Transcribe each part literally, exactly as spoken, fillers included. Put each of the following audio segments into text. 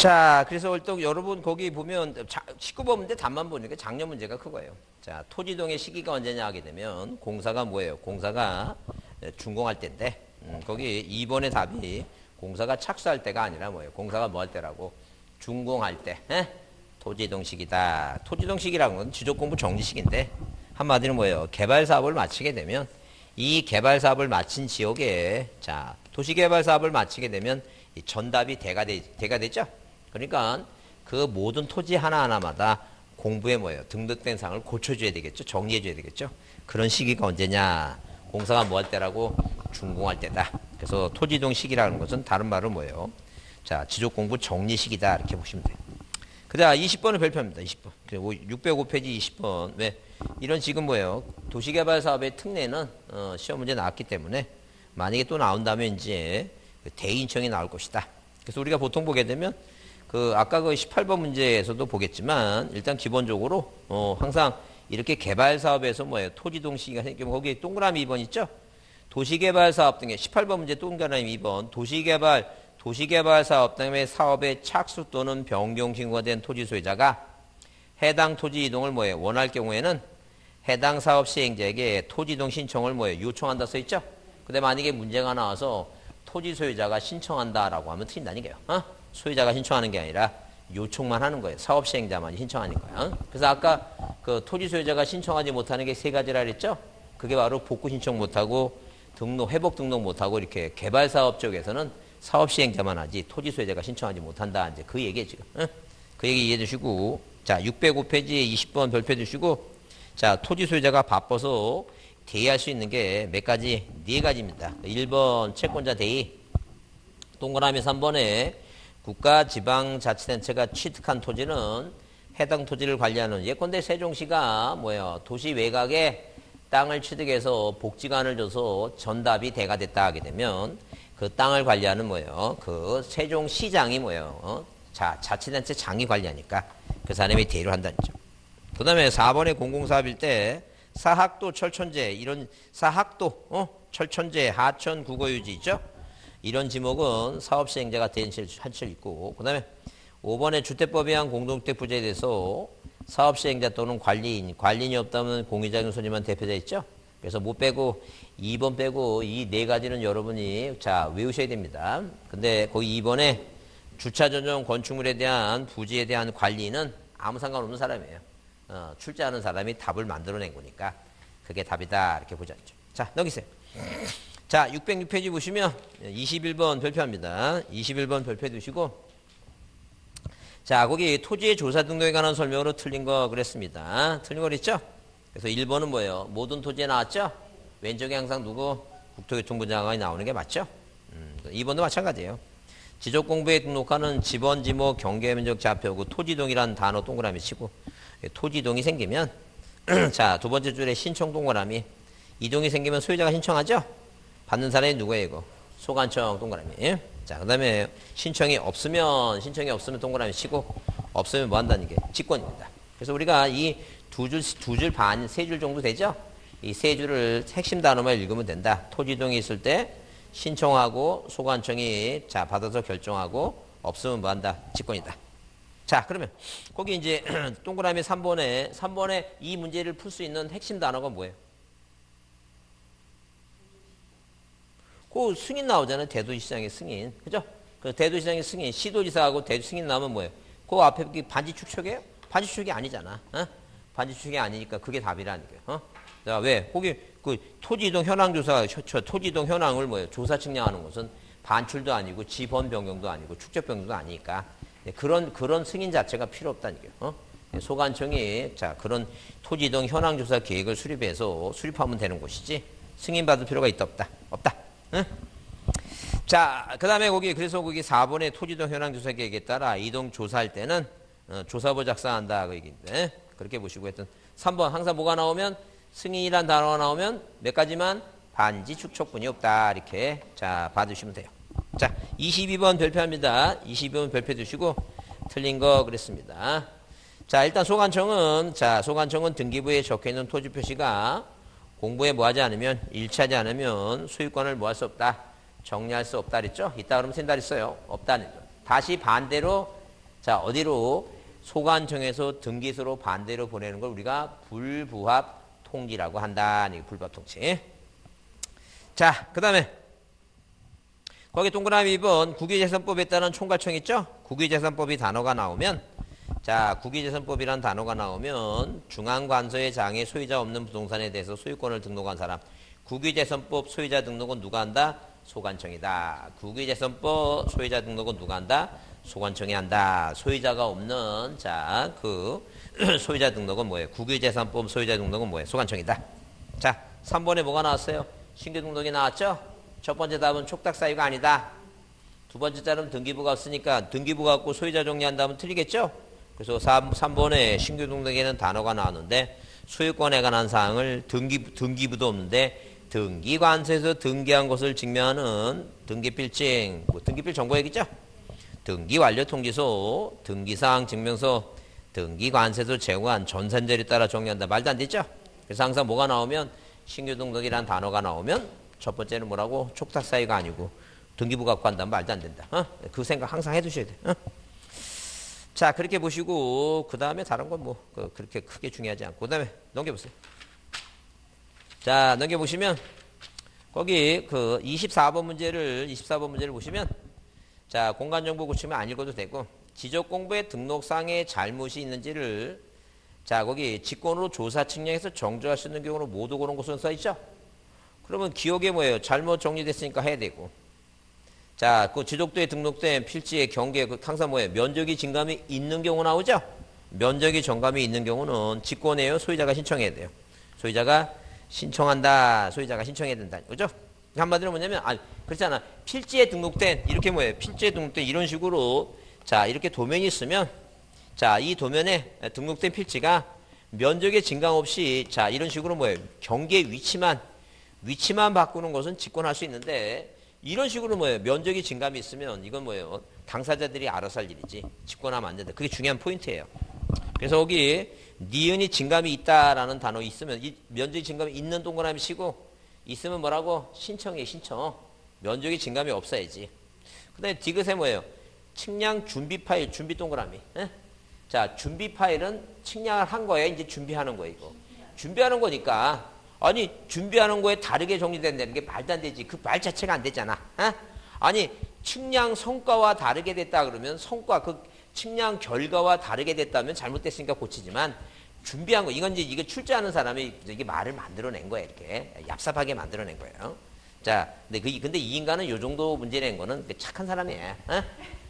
자, 그래서 오늘 또 여러분 거기 보면 십구 번인데 답만 보니까 작년 문제가 그거예요. 자, 토지동의 시기가 언제냐 하게 되면 공사가 뭐예요? 공사가 준공할 때인데 음, 거기 이 번의 답이 공사가 착수할 때가 아니라 뭐예요? 공사가 뭐 할 때라고? 준공할 때. 에? 토지이동 시기다. 토지이동 시기라는 건 지적공부 정지 시기인데 한마디로 뭐예요? 개발사업을 마치게 되면 이 개발사업을 마친 지역에 자 도시개발사업을 마치게 되면 이 전답이 대가, 되, 대가 되죠. 그러니까 그 모든 토지 하나하나마다 공부에 뭐예요? 등록된 사항을 고쳐줘야 되겠죠. 정리해줘야 되겠죠. 그런 시기가 언제냐? 공사가 뭐 할 때라고? 준공할 때다. 그래서 토지이동 시기라는 것은 다른 말은 뭐예요? 자, 지적공부 정리 시기다. 이렇게 보시면 돼요. 그 다음 이십 번은 별표입니다. 이십 번. 육백오 페이지 이십 번. 왜? 이런 지금 뭐예요? 도시개발 사업의 특례는 어, 시험 문제 나왔기 때문에 만약에 또 나온다면 이제 대인청이 나올 것이다. 그래서 우리가 보통 보게 되면 그 아까 그 십팔 번 문제에서도 보겠지만 일단 기본적으로 어, 항상 이렇게 개발 사업에서 뭐예요? 토지동 시기가 생기면 거기 동그라미 이 번 있죠? 도시개발 사업 등의 십팔 번 문제 동그라미 이 번 도시개발 도시개발 사업 등의 사업의 착수 또는 변경 신고가 된 토지 소유자가 해당 토지 이동을 뭐해 원할 경우에는 해당 사업 시행자에게 토지 이동 신청을 뭐해 요청한다 써 있죠. 근데 만약에 문제가 나와서 토지 소유자가 신청한다라고 하면 틀린다는 거예요. 어? 소유자가 신청하는 게 아니라 요청만 하는 거예요. 사업 시행자만 신청하는 거예요. 어? 그래서 아까 그 토지 소유자가 신청하지 못하는 게 세 가지라 그랬죠. 그게 바로 복구 신청 못하고 등록 회복 등록 못하고 이렇게 개발 사업 쪽에서는 사업 시행자만 하지 토지 소유자가 신청하지 못한다. 이제 그 얘기에 지금 응? 그 얘기 이해해 주시고 자 육백오 페이지에 이십 번 별표해 주시고 자 토지 소유자가 바빠서 대의할 수 있는 게 몇 가지 네 가지입니다. 일 번 채권자 대의 동그라미 삼 번에 국가 지방자치단체가 취득한 토지는 해당 토지를 관리하는 예컨대 세종시가 뭐예요 도시 외곽에 땅을 취득해서 복지관을 줘서 전답이 대가 됐다 하게 되면. 그 땅을 관리하는 뭐예요? 그 세종시장이 뭐예요? 어? 자, 자치단체 장이 관리하니까 그 사람이 대의를 한다는 점. 그 다음에 사 번의 공공사업일 때 사학도 철천제 이런 사학도 어? 철천제 하천 국어유지 있죠? 이런 지목은 사업시행자가 대행실 한실 있고 그 다음에 오 번의 주택법에 의한 공동주택 부재에 대해서 사업시행자 또는 관리인 관리인이 없다면 공유자인 소지만 대표자 있죠? 그래서 못 빼고 이 번 빼고 이 네 가지는 여러분이 자 외우셔야 됩니다. 근데 거기 이 번에 주차전용 건축물에 대한 부지에 대한 관리는 아무 상관없는 사람이에요. 어, 출제하는 사람이 답을 만들어낸 거니까 그게 답이다 이렇게 보자. 자 넘기세요. 자 육백육 페이지 보시면 이십일 번 별표합니다. 이십일 번 별표해 두시고 자 거기 토지의 조사 등록에 관한 설명으로 틀린 거 그랬습니다. 틀린 거 그랬죠? 그래서 일 번은 뭐예요? 모든 토지에 나왔죠? 왼쪽에 항상 누구? 국토교통부 장관이 나오는 게 맞죠? 음, 이 번도 마찬가지예요. 지적공부에 등록하는 지번, 지목, 경계면적, 좌표구, 토지동이라는 단어 동그라미 치고 토지동이 생기면 자, 두 번째 줄에 신청 동그라미 이동이 생기면 소유자가 신청하죠? 받는 사람이 누구예요 이거? 소관청 동그라미 예? 자, 그 다음에 신청이 없으면 신청이 없으면 동그라미 치고 없으면 뭐 한다는 게 직권입니다. 그래서 우리가 이 두 줄, 두 줄 반, 세 줄 정도 되죠? 이 세 줄을 핵심 단어만 읽으면 된다. 토지동이 있을 때 신청하고 소관청이 자, 받아서 결정하고 없으면 뭐 한다? 직권이다. 자, 그러면 거기 이제 동그라미 삼 번에, 삼 번에 이 문제를 풀 수 있는 핵심 단어가 뭐예요? 그 승인 나오잖아요. 대도시장의 승인. 그죠? 그 대도시장의 승인, 시도지사하고 대도 승인 나오면 뭐예요? 그 앞에 반지 축척이에요? 반지 축이 아니잖아. 어? 반지 축이 아니니까 그게 답이라는 거예요. 어? 자, 왜? 거기 그 토지이동 현황 조사, 토지이동 현황을 뭐예요? 조사 측량하는 것은 반출도 아니고 지번 변경도 아니고 축적 변경도 아니니까 그런 그런 승인 자체가 필요 없다는 거예요. 어? 소관청이 자 그런 토지이동 현황 조사 계획을 수립해서 수립하면 되는 것이지 승인 받을 필요가 있다 없다 없다. 응? 자, 그다음에 거기 그래서 거기 사 번의 토지이동 현황 조사 계획에 따라 이동 조사할 때는 어, 조사부 작성한다 그 얘기인데 그렇게 보시고 했던 삼 번 항상 뭐가 나오면 승인이란 단어가 나오면 몇 가지만 반지 축척뿐이 없다 이렇게 자 봐주시면 돼요. 자 이십이 번 별표합니다. 이십이 번 별표 두시고 틀린 거 그랬습니다. 자 일단 소관청은 자 소관청은 등기부에 적혀있는 토지 표시가 공부에 뭐하지 않으면 일치하지 않으면 소유권을 뭐할 수 없다 정리할 수 없다 그랬죠. 있다 그러면 된다 그랬어요. 없다는 거. 다시 반대로 자, 어디로? 소관청에서 등기소로 반대로 보내는 걸 우리가 불부합 통지라고 한다. 불부합 통지. 자, 그 다음에 거기 동그라미 이 번 국유재산법에 따른 총괄청 있죠? 국유재산법이 단어가 나오면, 자, 국유재산법이란 단어가 나오면 중앙관서의 장에 소유자 없는 부동산에 대해서 소유권을 등록한 사람, 국유재산법 소유자 등록은 누가 한다? 소관청이다. 국유재산법 소유자 등록은 누가 한다? 소관청이 한다. 소유자가 없는, 자, 그 소유자 등록은 뭐예요? 국유재산법 소유자 등록은 뭐예요? 소관청이다. 자, 삼 번에 뭐가 나왔어요? 신규 등록이 나왔죠? 첫 번째 답은 촉탁 사유가 아니다. 두 번째 답은 등기부가 없으니까 등기부가 없고 소유자 정리한다면 틀리겠죠? 그래서 삼, 삼 번에 신규 등록에는 단어가 나왔는데 소유권에 관한 사항을 등기, 등기부도 없는데 등기관서에서 등기한 것을 증명하는 등기필증, 뭐 등기필 정보액이죠? 등기완료통지소, 등기사항 증명서, 등기관세소 제공한 전산제를 따라 정리한다. 말도 안 되죠? 그래서 항상 뭐가 나오면 신규 등록이라는 단어가 나오면 첫 번째는 뭐라고? 촉탁사유가 아니고 등기부 갖고 한다면 말도 안 된다. 어? 그 생각 항상 해두셔야 돼. 어? 자, 그렇게 보시고 그 다음에 다른 건 뭐 그렇게 크게 중요하지 않고 그 다음에 넘겨보세요. 자, 넘겨보시면 거기 그 이십사 번 문제를 이십사 번 문제를 보시면, 자, 공간정보 고치면 안 읽어도 되고 지적공부의 등록상에 잘못이 있는지를, 자, 거기 직권으로 조사 측량해서 정조할 수 있는 경우로 모두 고른 곳은 써있죠? 그러면 기억에 뭐예요? 잘못 정리됐으니까 해야 되고, 자, 그 지적도에 등록된 필지의 경계 항상 뭐예요? 면적이 증감이 있는 경우 나오죠? 면적이 정감이 있는 경우는 직권이에요? 소유자가 신청해야 돼요. 소유자가 신청한다. 소유자가 신청해야 된다. 그죠? 한마디로 뭐냐면, 아니, 그렇잖아. 필지에 등록된, 이렇게 뭐예요? 필지에 등록된 이런 식으로, 자, 이렇게 도면이 있으면, 자, 이 도면에 등록된 필지가 면적의 증감 없이, 자, 이런 식으로 뭐예요? 경계의 위치만, 위치만 바꾸는 것은 직권할 수 있는데, 이런 식으로 뭐예요? 면적이 증감이 있으면, 이건 뭐예요? 당사자들이 알아서 할 일이지. 직권하면 안 된다. 그게 중요한 포인트예요. 그래서 거기, 니은이 증감이 있다라는 단어 있으면, 이 면적이 증감이 있는 동그라미 치고, 있으면 뭐라고? 신청이에요, 신청. 면적이 증감이 없어야지. 그 다음에 디귿에 뭐예요? 측량 준비 파일, 준비 동그라미. 에? 자, 준비 파일은 측량을 한 거예요. 이제 준비하는 거예요, 이거. 준비하는 거니까. 아니, 준비하는 거에 다르게 정리된다는 게 말도 안 되지. 그 말 자체가 안 되잖아. 에? 아니, 측량 성과와 다르게 됐다 그러면 성과, 그 측량 결과와 다르게 됐다면 잘못됐으니까 고치지만, 준비한 거, 이건 이제 이게 출제하는 사람이 이게 말을 만들어낸 거야, 이렇게. 얍삽하게 만들어낸 거예요. 자, 근데, 그, 근데 이 인간은 요 정도 문제 낸 거는 착한 사람이야. 어?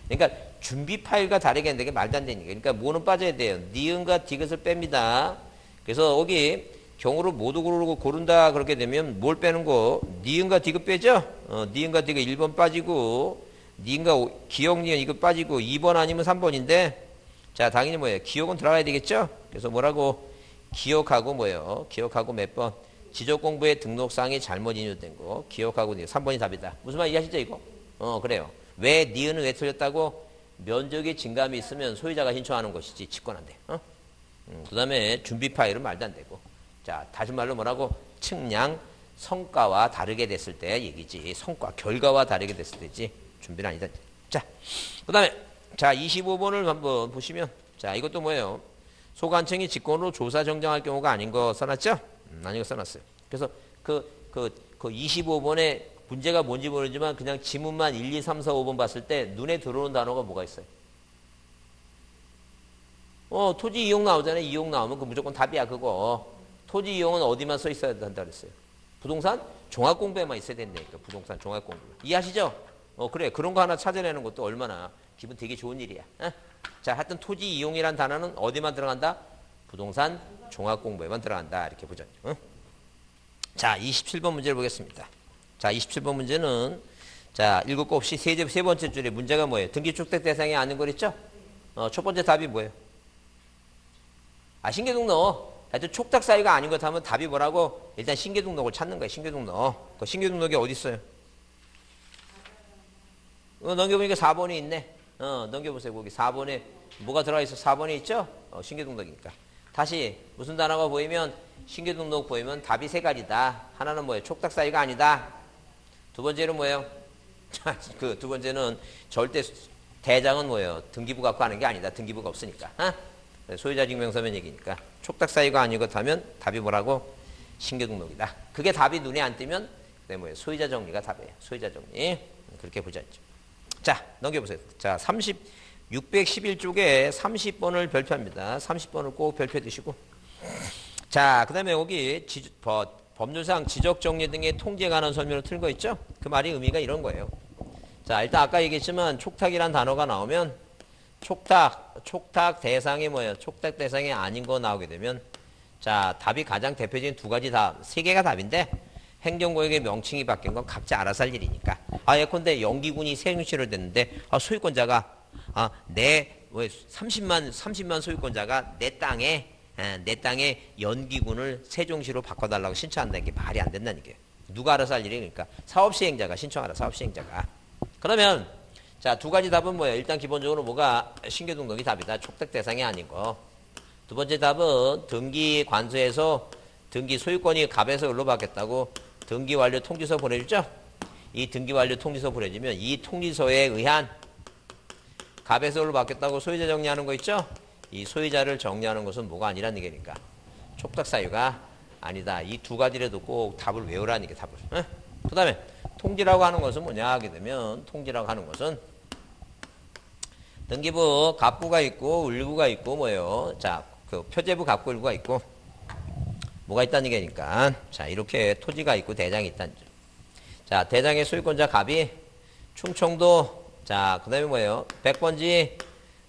그러니까 준비 파일과 다르게 했는데 말도 안 되니까. 그러니까 뭐는 빠져야 돼요. 니은과 디귿을 뺍니다. 그래서 여기 경우를 모두 고르고 고른다 그렇게 되면 뭘 빼는 거? 니은과 디귿 빼죠? 어, 니은과 디귿 일 번 빠지고, 니은과 기억 니은 이거 빠지고, 이 번 아니면 삼 번인데, 자, 당연히 뭐예요? 기억은 들어가야 되겠죠? 그래서 뭐라고? 기억하고 뭐예요? 기억하고 몇 번? 지적공부의 등록상이 잘못 인용된 거. 기억하고 삼 번이 답이다. 무슨 말 이해하시죠, 이거? 어, 그래요. 왜, 니은은 왜 틀렸다고? 면적이 증감이 있으면 소유자가 신청하는 것이지, 직권 안 돼. 어? 음, 그 다음에 준비 파일은 말도 안 되고. 자, 다시 말로 뭐라고? 측량, 성과와 다르게 됐을 때 얘기지. 성과, 결과와 다르게 됐을 때지. 준비는 아니다. 자, 그 다음에, 자, 이십오 번을 한번 보시면, 자, 이것도 뭐예요? 소관청이 직권으로 조사 정정할 경우가 아닌 거 써놨죠? 음, 아닌 거 써놨어요. 그래서 그, 그, 그 이십오 번에 문제가 뭔지 모르지만 그냥 지문만 일, 이, 삼, 사, 오 번 봤을 때 눈에 들어오는 단어가 뭐가 있어요? 어, 토지 이용 나오잖아요. 이용 나오면 그 무조건 답이야, 그거. 토지 이용은 어디만 써 있어야 한다 그랬어요? 부동산 종합공부에만 있어야 된다니까, 부동산 종합공부. 이해하시죠? 어, 그래. 그런 거 하나 찾아내는 것도 얼마나 기분 되게 좋은 일이야. 에? 자, 하여튼 토지 이용이란 단어는 어디만 들어간다? 부동산 종합공부에만 들어간다. 이렇게 보죠. 응? 자, 이십칠 번 문제를 보겠습니다. 자, 이십칠 번 문제는, 자, 일곱 거 없이 세, 세 번째 줄에 문제가 뭐예요? 등기축택 대상이 아닌 거랬죠? 어, 첫 번째 답이 뭐예요? 아, 신규등록. 하여튼 촉탁 사유가 아닌 것 하면 답이 뭐라고? 일단 신규등록을 찾는 거예요. 신규등록. 그 신규등록이 어디 있어요? 어, 넘겨보니까 사 번이 있네. 어, 넘겨보세요. 거기 사 번에 뭐가 들어가 있어? 사 번에 있죠? 어, 신규 등록이니까. 다시 무슨 단어가 보이면, 신규 등록 보이면 답이 세 가지다. 하나는 뭐예요? 촉탁 사유가 아니다. 두 번째는 뭐예요? 그 두 번째는 절대 대장은 뭐예요? 등기부 갖고 하는 게 아니다. 등기부가 없으니까. 어? 소유자 증명서면 얘기니까. 촉탁사유가 아니었다면 답이 뭐라고? 신규등록이다. 그게 답이 눈에 안 띄면 네, 뭐예요? 소유자 정리가 답이에요. 소유자 정리. 그렇게 보자. 자, 넘겨보세요. 자, 삼십, 육백십일 쪽에 삼십 번을 별표합니다. 삼십 번을 꼭 별표해 두시고. 자, 그 다음에 여기 지, 버, 법률상 지적정리 등의 통지에 관한 설명을 틀은 거 있죠? 그 말이 의미가 이런 거예요. 자, 일단 아까 얘기했지만 촉탁이란 단어가 나오면 촉탁, 촉탁 대상이 뭐예요? 촉탁 대상이 아닌 거 나오게 되면 자, 답이 가장 대표적인 두 가지 답, 세 개가 답인데 행정구역의 명칭이 바뀐 건 각자 알아서 할 일이니까. 아, 예컨대 연기군이 세무실을 댔는데 아, 소유권자가 아, 내 삼십만, 삼십만 소유권자가 내 땅에 내 땅에 연기군을 세종시로 바꿔달라고 신청한다는 게 말이 안 된다는 게 누가 알아서 할 일이니까 사업시행자가 신청하라. 사업시행자가. 그러면 자, 두 가지 답은 뭐예요? 일단 기본적으로 뭐가 신규등록이 답이다. 촉탁 대상이 아닌 거. 두 번째 답은 등기 관서에서 등기 소유권이 갑에서 을로 바뀌었다고 등기 완료 통지서 보내주죠. 이 등기 완료 통지서 보내주면 이 통지서에 의한 갑에서 을로 바뀌었다고 소유자 정리하는 거 있죠. 이 소유자를 정리하는 것은 뭐가 아니라는 얘기니까 촉탁 사유가 아니다. 이 두 가지라도 꼭 답을 외우라는 게 답을. 응? 그 다음에 통지라고 하는 것은 뭐냐 하게 되면 통지라고 하는 것은 등기부 갑부가 있고 을부가 있고 뭐예요. 자, 그 표제부 갑부 을부가 있고 뭐가 있다는 얘기니까 자, 이렇게 토지가 있고 대장이 있다는 점. 자, 대장의 소유권자 갑이 충청도 자, 그 다음에 뭐예요? 백 번지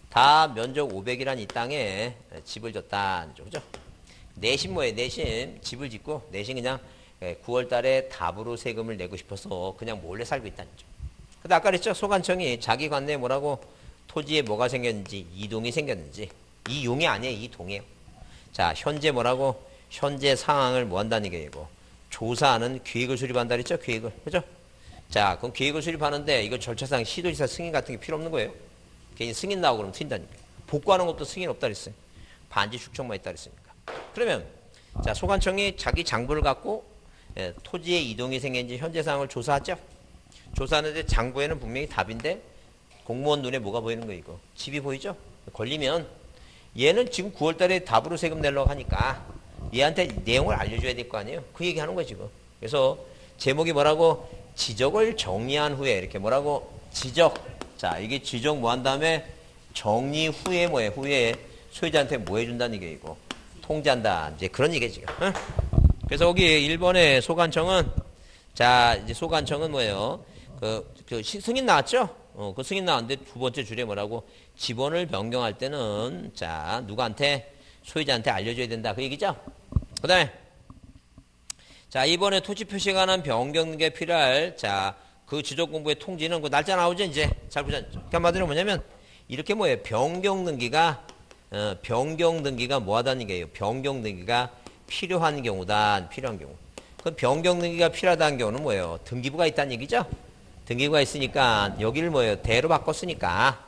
다 면적 오백이란 이 땅에 집을 졌다는 점. 그죠? 내심 뭐예요? 내심 집을 짓고 내심 그냥 구월 달에 답으로 세금을 내고 싶어서 그냥 몰래 살고 있다는 점. 근데 아까 그랬죠? 소관청이 자기 관내에 뭐라고 토지에 뭐가 생겼는지 이동이 생겼는지 이 용이 아니에요. 이 동이에요. 자, 현재 뭐라고? 현재 상황을 뭐 한다는 얘기고 조사하는 계획을 수립한다 그랬죠? 계획을. 그죠? 자, 그럼 계획을 수립하는데 이거 절차상 시도지사 승인 같은 게 필요 없는 거예요. 괜히 승인 나오고 그러면 튄다니까. 복구하는 것도 승인 없다 그랬어요. 반지 축척만 있다 그랬으니까. 그러면 자, 소관청이 자기 장부를 갖고 예, 토지의 이동이 생긴지 현재 상황을 조사하죠. 조사하는데 장부에는 분명히 답인데 공무원 눈에 뭐가 보이는 거예요? 이거. 집이 보이죠? 걸리면 얘는 지금 구월 달에 답으로 세금 내려고 하니까 얘한테 내용을 알려줘야 될 거 아니에요? 그 얘기하는 거지 지금. 그래서 제목이 뭐라고? 지적을 정리한 후에 이렇게 뭐라고? 지적. 자, 이게 지적 뭐 한 다음에 정리 후에 뭐해? 후에 소유자한테 뭐 해준다는 얘기이고 통지한다. 이제 그런 얘기 지금. 응? 그래서 여기 일 번에 소관청은 자, 이제 소관청은 뭐예요? 그, 그 승인 나왔죠? 어, 그 승인 나왔는데 두 번째 줄에 뭐라고? 지번을 변경할 때는 자, 누구한테? 소유자한테 알려줘야 된다. 그 얘기죠? 그 다음에, 자, 이번에 토지 표시에 관한 변경에 필요할, 자, 그 지적 공부의 통지는 그 날짜 나오죠, 이제? 잘 보자. 그러니까 한마디로 뭐냐면, 이렇게 뭐예요? 변경 등기가, 어, 변경 등기가 뭐 하다는 얘기예요? 변경 등기가 필요한 경우다. 필요한 경우. 그 변경 등기가 필요하다는 경우는 뭐예요? 등기부가 있다는 얘기죠? 등기부가 있으니까, 여기를 뭐예요? 대로 바꿨으니까.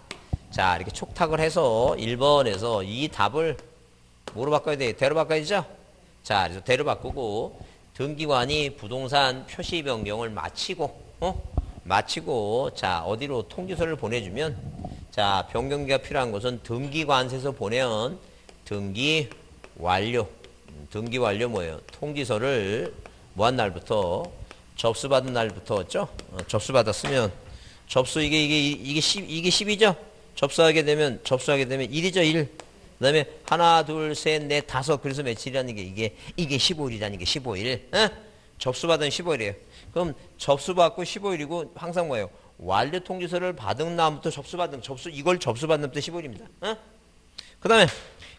자, 이렇게 촉탁을 해서 일 번에서 이 답을 뭐로 바꿔야 돼? 대로 바꿔야죠? 자, 그래서 대로 바꾸고, 등기관이 부동산 표시 변경을 마치고, 어? 마치고, 자, 어디로 통지서를 보내주면, 자, 변경기가 필요한 것은 등기관세서 보내온 등기 완료. 등기 완료 뭐예요? 통지서를 뭐 한 날부터, 접수받은 날부터였죠? 어, 접수받았으면, 접수, 이게, 이게, 이게 십, 이게 십이죠? 접수하게 되면, 접수하게 되면 일이죠, 일. 그 다음에 하나 둘 셋 넷 다섯 그래서 며칠이라는 게 이게 이게 십오 일이라는 게 십오 일 에? 접수받은 십오 일이에요. 그럼 접수받고 십오 일이고 항상 뭐예요? 완료 통지서를 받은 날부터 접수받은 접수 이걸 접수받은 날부터 십오 일입니다. 에? 그 다음에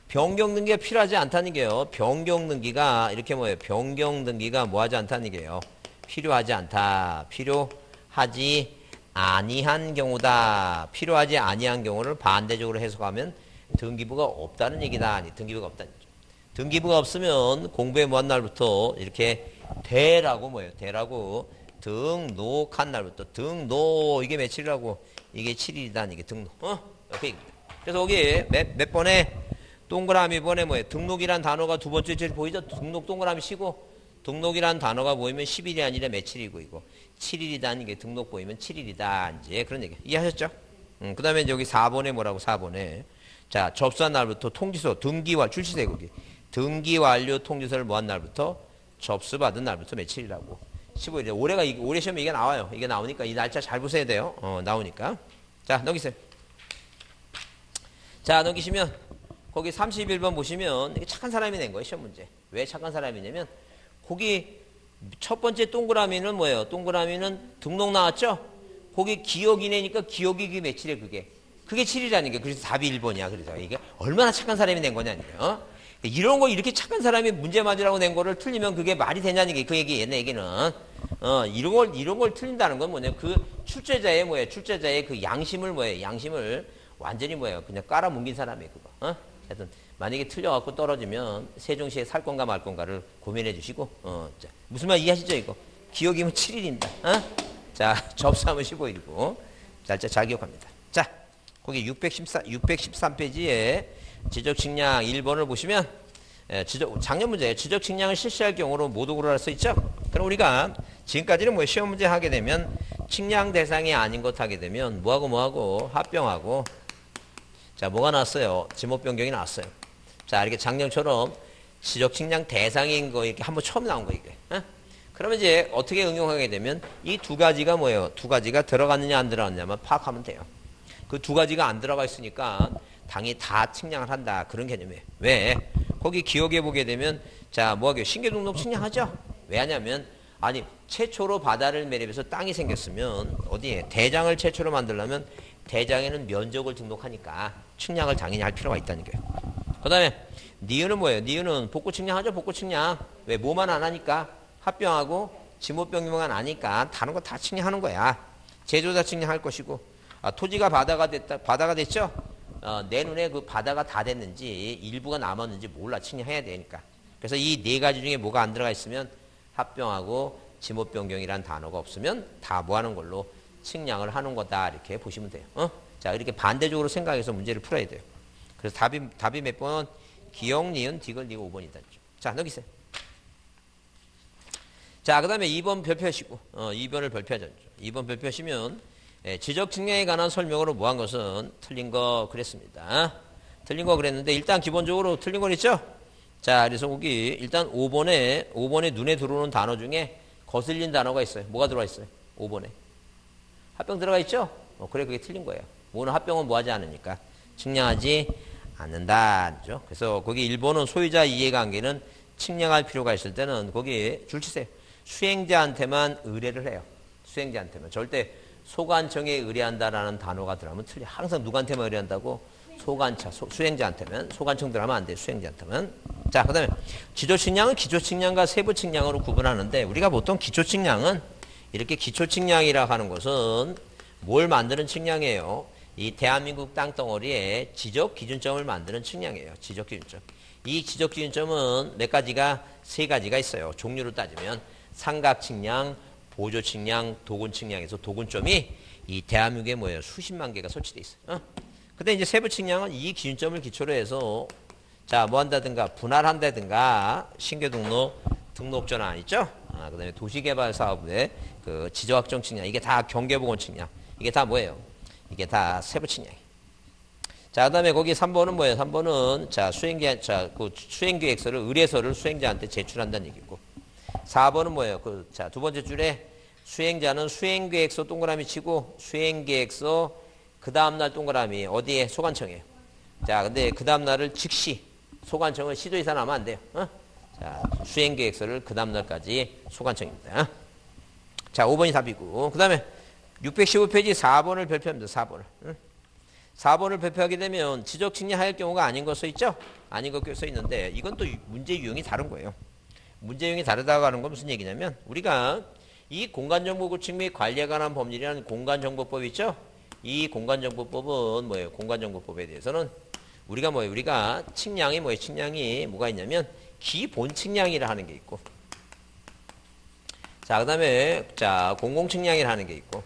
변경 등기가 필요하지 않다는 게요. 변경 등기가 이렇게 뭐예요? 변경 등기가 뭐하지 않다는 게요. 필요하지 않다. 필요하지 아니한 경우다. 필요하지 아니한 경우를 반대적으로 해석하면 등기부가 없다는 얘기다. 아니, 등기부가 없다는 얘기죠. 등기부가 없으면 공부에 뭐한 날부터 이렇게 대라고 뭐예요? 대라고 등록한 날부터 등록 이게 며칠이라고 이게 칠 일이다. 이게 등록. 어? 이렇게 얘기입니다. 그래서 여기 몇, 몇 번에 동그라미 번에 뭐예요? 등록이란 단어가 두 번째 줄 보이죠? 등록 동그라미 치고 등록이란 단어가 보이면 십 일이 아니라 며칠이고 이거 칠 일이다. 이게 등록 보이면 칠 일이다. 이제 그런 얘기. 이해하셨죠? 음, 그 다음에 이제 여기 사 번에 뭐라고 사 번에 자 접수한 날부터 통지서 등기와 출시세 거기 등기 완료 통지서를 뭐한 날부터 접수받은 날부터 며칠이라고 십오 일에 올해가 올해 시험에 이게 나와요. 이게 나오니까 이 날짜 잘 보셔야 돼요. 어 나오니까 자 넘기세요. 자 넘기시면 거기 삼십일 번 보시면 이게 착한 사람이 낸 거예요 시험 문제. 왜 착한 사람이냐면 거기 첫 번째 동그라미는 뭐예요? 동그라미는 등록 나왔죠? 거기 기억이내니까 기억이 며칠에 그게 그게 칠 일이라는 게 그래서 답이 일 번이야. 그래서 이게 얼마나 착한 사람이 낸 거냐는 거예요. 어? 이런 거 이렇게 착한 사람이 문제 맞으라고 낸 거를 틀리면 그게 말이 되냐는 게 그 얘기 얘네 얘기는 어 이런 걸 이런 걸 틀린다는 건 뭐냐 그 출제자의 뭐예요? 출제자의 그 양심을 뭐예요? 양심을 완전히 뭐예요? 그냥 깔아뭉긴 사람이에요 그거. 어? 하여튼 만약에 틀려갖고 떨어지면 세종시에 살 건가 말 건가를 고민해 주시고 어, 자, 무슨 말 이해하시죠 이거? 기억이면 칠 일입니다. 어? 자 접수하면 십오 일이고 날짜 잘 기억합니다. 자 거기 육백십사, 육백십삼 페이지에 지적측량 일 번을 보시면 예, 지적, 작년 문제예요. 지적측량을 실시할 경우로 모두 고르라 써 있죠? 그럼 우리가 지금까지는 뭐 시험 문제 하게 되면 측량 대상이 아닌 것 하게 되면 뭐하고 뭐하고 합병하고 자 뭐가 나왔어요? 지목 변경이 나왔어요. 자 이렇게 작년처럼 지적측량 대상인 거 이렇게 한번 처음 나온 거 이게. 어? 그러면 이제 어떻게 응용하게 되면 이 두 가지가 뭐예요? 두 가지가 들어갔느냐 안 들어갔느냐만 파악하면 돼요. 그 두 가지가 안 들어가 있으니까 당이 다 측량을 한다 그런 개념이에요. 왜? 거기 기억해 보게 되면 자 뭐하게요? 신규등록 측량하죠. 왜 하냐면 아니 최초로 바다를 매립해서 땅이 생겼으면 어디에 대장을 최초로 만들려면 대장에는 면적을 등록하니까 측량을 당연히 할 필요가 있다는 거예요. 그 다음에 니은은 뭐예요? 니은은 복구 측량하죠. 복구 측량. 왜? 뭐만 안 하니까 합병하고 지목 변경만 안 하니까 다른 거 다 측량하는 거야. 제조자 측량할 것이고 아, 토지가 바다가 됐다. 바다가 됐죠? 어, 내 눈에 그 바다가 다 됐는지 일부가 남았는지 몰라. 측량해야 되니까. 그래서 이 네 가지 중에 뭐가 안 들어가 있으면 합병하고 지목 변경이란 단어가 없으면 다 뭐 하는 걸로 측량을 하는 거다 이렇게 보시면 돼요. 어? 자 이렇게 반대적으로 생각해서 문제를 풀어야 돼요. 그래서 답이 답이 몇 번? 기억, 니은, 디귿, 니은 오 번이다. 자 넘기세요. 자 그 다음에 이 번 별표하시고 어, 이 번을 별표하죠. 이 번 별표하시면 예, 지적측량에 관한 설명으로 뭐한 것은 틀린 거 그랬습니다. 틀린 거 그랬는데 일단 기본적으로 틀린 거 있죠? 자 그래서 거기 일단 오 번에 오 번에 눈에 들어오는 단어 중에 거슬린 단어가 있어요. 뭐가 들어와 있어요? 오 번에. 합병 들어가 있죠? 어, 그래 그게 틀린 거예요. 오늘 합병은 뭐 하지 않으니까 측량하지 않는다. 그죠? 그래서 거기 일 번은 소유자 이해관계는 측량할 필요가 있을 때는 거기 줄치세요. 수행자한테만 의뢰를 해요. 수행자한테만. 절대 소관청에 의뢰한다라는 단어가 들어가면 틀려. 항상 누구한테만 의뢰한다고? 소관차, 소, 수행자한테만. 소관청 들어가면 안 돼요. 수행자한테만. 자, 그 다음에 지조측량은 기초측량과 세부측량으로 구분하는데 우리가 보통 기초측량은 이렇게 기초측량이라고 하는 것은 뭘 만드는 측량이에요? 이 대한민국 땅덩어리에 지적기준점을 만드는 측량이에요. 지적기준점. 이 지적기준점은 몇 가지가? 세 가지가 있어요. 종류로 따지면 삼각측량, 보조측량, 도군측량에서 도군점이 이 대한민국에 뭐예요? 수십만 개가 설치돼 있어요. 어? 근데 이제 세부측량은 이 기준점을 기초로 해서 자, 뭐 한다든가 분할한다든가 신규등록, 등록전환 있죠? 아, 그 다음에 도시개발사업의 그 지저확정 측량, 이게 다 경계보건 측량, 이게 다 뭐예요? 이게 다 세부 측량이에요. 자, 그 다음에 거기 삼 번은 뭐예요? 삼 번은 자, 수행계, 자, 그 수행계획서를, 의뢰서를 수행자한테 제출한다는 얘기고, 사 번은 뭐예요? 그, 자, 두 번째 줄에 수행자는 수행계획서 동그라미 치고, 수행계획서 그 다음날 동그라미, 어디에? 소관청에. 자, 근데 그 다음날을 즉시, 소관청은 시도이사 나면 안 돼요. 어? 자, 수행계획서를 그 다음날까지 소관청입니다. 자, 오 번이 답이고. 그 다음에 육백십오 페이지 사 번을 별표합니다. 사 번을. 응? 사 번을 별표하게 되면 지적측량할 경우가 아닌 거 써 있죠? 아닌 거 써 있는데 이건 또 문제 유형이 다른 거예요. 문제 유형이 다르다고 하는 건 무슨 얘기냐면 우리가 이 공간정보 구축 및 관리에 관한 법률이라는 공간정보법 있죠? 이 공간정보법은 뭐예요? 공간정보법에 대해서는 우리가 뭐예요? 우리가 측량이 뭐예요? 측량이 뭐가 있냐면 기본 측량이라 하는 게 있고, 자, 그 다음에, 자, 공공 측량이라 하는 게 있고,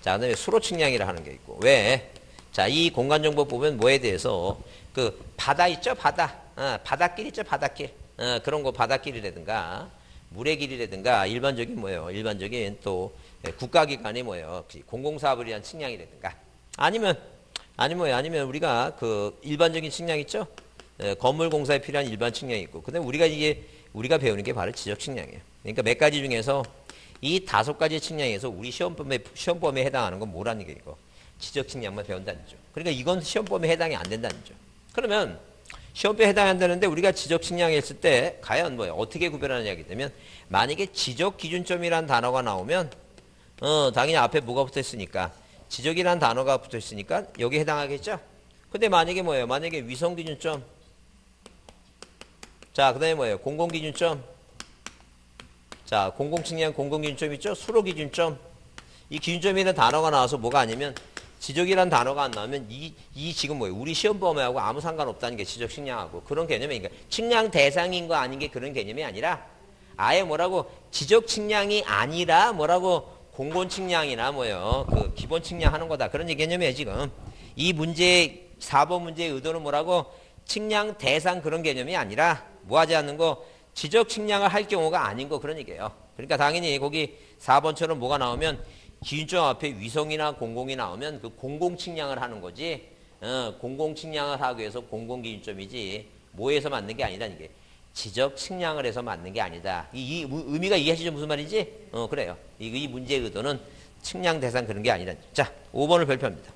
자, 그 다음에 수로 측량이라 하는 게 있고, 왜? 자, 이 공간정보 보면 뭐에 대해서, 그, 바다 있죠? 바다. 아, 바닷길 있죠? 바닷길. 아, 그런 거 바닷길이라든가, 물의 길이라든가, 일반적인 뭐예요? 일반적인 또, 국가기관이 뭐예요? 공공사업을 위한 측량이라든가 아니면 아니면 아니면 우리가 그 일반적인 측량 있죠? 예, 건물 공사에 필요한 일반 측량이 있고, 근데 우리가 이게 우리가 배우는 게 바로 지적 측량이에요. 그러니까 몇 가지 중에서 이 다섯 가지 측량에서 우리 시험범위 시험범위에 해당하는 건 뭐라는 게 이거? 지적 측량만 배운다는 거죠. 그러니까 이건 시험범위에 해당이 안 된다는 거죠. 그러면 시험범위에 해당한다는데 우리가 지적 측량했을 때 과연 뭐예요? 어떻게 구별하느냐 하게 되면 만약에 지적 기준점이란 단어가 나오면 어 당연히 앞에 뭐가 붙어 있으니까 지적이란 단어가 붙어 있으니까 여기에 해당하겠죠. 근데 만약에 뭐예요? 만약에 위성 기준점, 자, 그 다음에 뭐예요? 공공기준점. 자, 공공측량 공공기준점 있죠? 수로기준점. 이 기준점이라는 단어가 나와서 뭐가 아니면 지적이라는 단어가 안 나오면 이, 이 지금 뭐예요? 우리 시험범위하고 아무 상관없다는 게 지적측량하고 그런 개념이, 그러니까 측량 대상인 거 아닌 게 그런 개념이 아니라 아예 뭐라고 지적측량이 아니라 뭐라고 공본측량이나 뭐예요? 그 기본측량 하는 거다. 그런 개념이에요, 지금. 이 문제, 사 번 문제의 의도는 뭐라고? 측량 대상 그런 개념이 아니라 뭐 하지 않는 거? 지적 측량을 할 경우가 아닌 거 그런 얘기예요. 그러니까 당연히 거기 사 번처럼 뭐가 나오면 기준점 앞에 위성이나 공공이 나오면 그 공공 측량을 하는 거지, 어, 공공 측량을 하기 위해서 공공 기준점이지 뭐에서 맞는 게 아니라는 게, 지적 측량을 해서 맞는 게 아니다. 이, 이 의미가 이해하시죠? 무슨 말인지? 어 그래요. 이, 이 문제의 의도는 측량 대상 그런 게 아니라는 거죠. 자, 오 번을 발표합니다.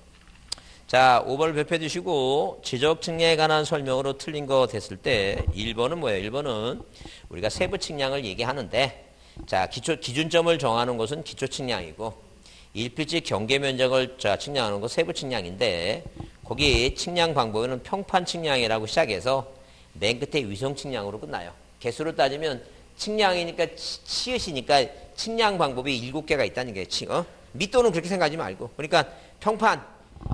자, 오 번을 발표해 주시고 지적 측량에 관한 설명으로 틀린 거 됐을 때 일 번은 뭐예요? 일 번은 우리가 세부 측량을 얘기하는데, 자, 기초, 기준점을 정하는 것은 기초 측량이고 일필지 경계 면적을 자, 측량하는 거 세부 측량인데 거기 측량 방법은 평판 측량이라고 시작해서 맨 끝에 위성 측량으로 끝나요. 개수로 따지면 측량이니까 치읓이니까 측량 방법이 일곱 개가 있다는 게 어? 밑도는 그렇게 생각하지 말고, 그러니까 평판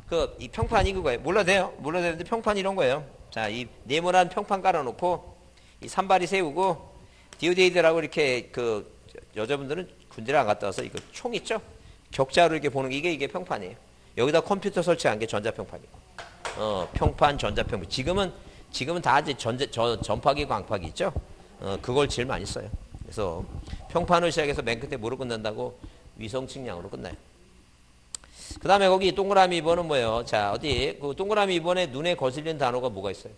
그, 이 평판이 그거예요. 몰라도 돼요. 몰라도 되는데 평판 이런 거예요. 자, 이 네모난 평판 깔아놓고, 이 산발이 세우고, 디오데이드라고 이렇게 그, 여자분들은 군대를 안 갔다 와서 이거 총 있죠? 격자로 이렇게 보는 게 이게, 이게 평판이에요. 여기다 컴퓨터 설치한 게 전자평판이고. 어, 평판, 전자평판. 지금은, 지금은 다 이제 전자, 저, 전파기, 광파기 있죠? 어, 그걸 제일 많이 써요. 그래서 평판을 시작해서 맨 끝에 뭐로 끝난다고? 위성 측량으로 끝나요. 그 다음에 거기 동그라미 이 번은 뭐예요? 자, 어디? 그 동그라미 이 번에 눈에 거슬리는 단어가 뭐가 있어요?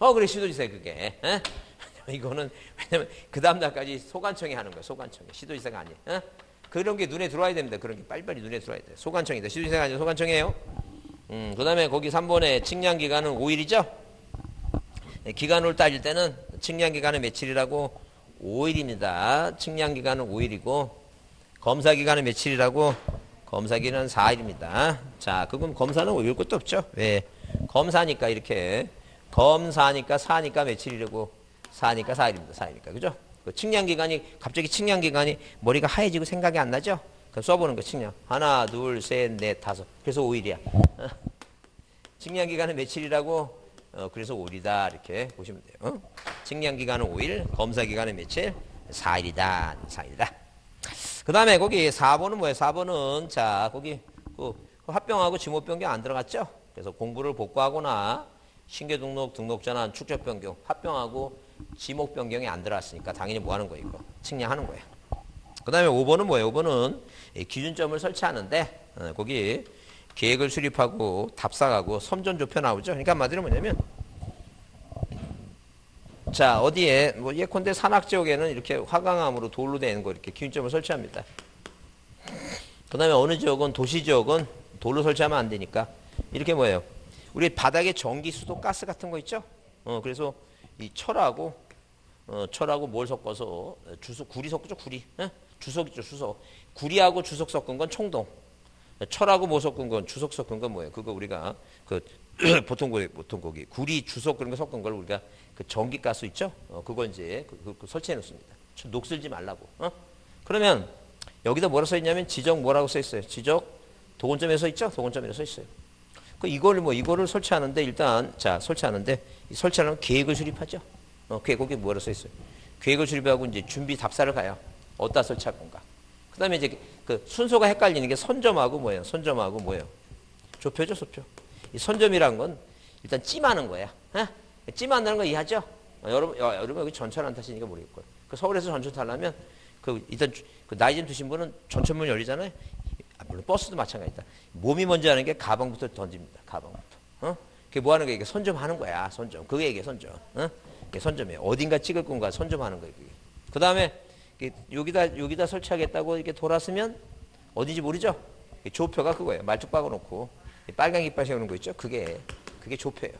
어, 그래, 시도지사예요, 그게. 에? 이거는, 왜냐면, 그 다음날까지 소관청이 하는 거예요, 소관청이. 시도지사가 아니에요. 에? 그런 게 눈에 들어와야 됩니다. 그런 게 빨리빨리 눈에 들어와야 돼요. 소관청이다. 시도지사가 아니라 소관청이에요. 음, 그 다음에 거기 삼 번에 측량기간은 오 일이죠? 기간으로 따질 때는 측량기간은 며칠이라고? 오 일입니다. 측량기간은 오 일이고, 검사기간은 며칠이라고? 검사기간은 사 일입니다. 자, 그럼 검사는 외울 것도 없죠. 왜? 검사니까 이렇게. 검사니까 사니까 며칠이라고? 사니까 사 일입니다. 사 일이니까. 그죠? 그 측량기간이, 갑자기 측량기간이 머리가 하얘지고 생각이 안 나죠? 그럼 써보는 거, 측량. 하나, 둘, 셋, 넷, 다섯. 그래서 오 일이야. 어? 측량기간은 며칠이라고? 어, 그래서 오 일이다. 이렇게 보시면 돼요. 어? 측량기간은 오 일, 검사기간은 며칠? 사 일이다. 사 일이다. 그 다음에 거기 사 번은 뭐예요? 사 번은 자 거기 그 합병하고 지목변경 안 들어갔죠? 그래서 공부를 복구하거나 신규등록, 등록전환, 축적변경, 합병하고 지목변경이 안 들어갔으니까 당연히 뭐 하는 거예요? 이거? 측량하는 거예요. 그 다음에 오 번은 뭐예요? 오 번은 기준점을 설치하는데 거기 계획을 수립하고 답사하고 섬전조표 나오죠? 그러니까 한마디로 뭐냐면 자, 어디에, 뭐, 예컨대 산악지역에는 이렇게 화강암으로 돌로 된 거 이렇게 기준점을 설치합니다. 그 다음에 어느 지역은, 도시지역은 돌로 설치하면 안 되니까. 이렇게 뭐예요? 우리 바닥에 전기, 수도, 가스 같은 거 있죠? 어, 그래서 이 철하고, 어, 철하고 뭘 섞어서, 주석, 구리 섞죠? 구리. 에? 주석 있죠? 주석. 구리하고 주석 섞은 건 총동. 철하고 뭐 섞은 건, 주석 섞은 건 뭐예요? 그거 우리가, 그, 보통 고기, 보통 고기. 구리, 주석 그런 거 섞은 걸 우리가 그 전기가스 있죠? 어, 그거 이제 그, 그, 그 설치해 놓습니다. 녹슬지 말라고. 어? 그러면 여기다 뭐라고 써있냐면 지적 뭐라고 써있어요? 지적 도건점에 써있죠? 도건점에 써있어요. 그 이걸 뭐 이거를 설치하는데 일단 자 설치하는데 설치하려면 계획을 수립하죠. 어, 계획이 뭐라고 써있어요? 계획을 수립하고 이제 준비 답사를 가요. 어디다 설치할 건가? 그 다음에 이제 그 순서가 헷갈리는 게 선점하고 뭐예요? 선점하고 뭐예요? 조표죠, 조표. 이 선점이란 건 일단 찜하는 거야. 에? 찜한다는 거 이해하죠? 어, 여러분, 여, 여러분 여기 전철 안 타시니까 모르겠고요. 그 서울에서 전철 타려면 그 일단 그 나이젠 드신 분은 전천문 열리잖아요. 물론 버스도 마찬가지다. 몸이 먼저 하는 게 가방부터 던집니다. 가방부터. 어? 그게 뭐 하는 거야? 이게 선점하는 거야. 선점. 그게 이게 선점. 어? 이게 선점이에요. 어딘가 찍을 건가 선점하는 거예요. 그 다음에 여기다 여기다 설치하겠다고 이렇게 돌았으면 어딘지 모르죠. 조표가 그거예요. 말뚝 박아놓고 빨간 깃발 세우는 거 있죠. 그게 그게 조표예요.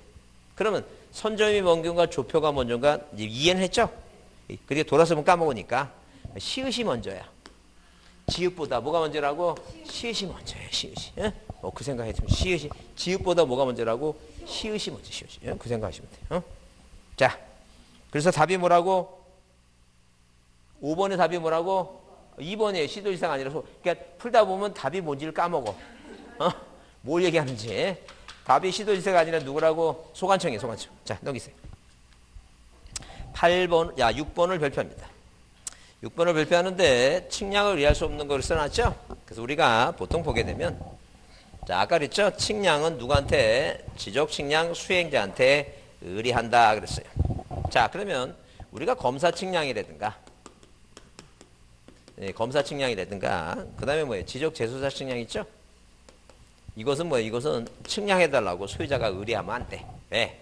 그러면 선점이 먼저인가 조표가 먼저인가 이해는 했죠. 그게 돌아서면 까먹으니까 시읒이 먼저야. 지읒보다 뭐가 먼저라고? 시읒이 먼저예요. 시읒이. 예? 어, 그 생각했으면 시읒이. 지읒보다 뭐가 먼저라고? 시읒이 먼저. 시읒이. 예? 그 생각하시면 돼요. 어? 자, 그래서 답이 뭐라고? 오 번의 답이 뭐라고? 이 번이에요. 시도 이상 아니라서. 그러니까 풀다 보면 답이 뭔지를 까먹어. 어? 뭘 얘기하는지. 답이 시도 이상이 아니라 누구라고? 소관청이에요. 소관청. 자, 넘기세요. 팔 번, 야, 육 번을 발표합니다. 육 번을 발표하는데 측량을 이해할 수 없는 걸 써놨죠? 그래서 우리가 보통 보게 되면 자, 아까 그랬죠? 측량은 누구한테? 지적 측량 수행자한테 의뢰한다 그랬어요. 자, 그러면 우리가 검사 측량이라든가 네, 검사 측량이라든가 그 다음에 뭐예요? 지적 재소자 측량 있죠? 이것은 뭐예요? 이것은 측량해달라고 소유자가 의뢰하면 안 돼. 네.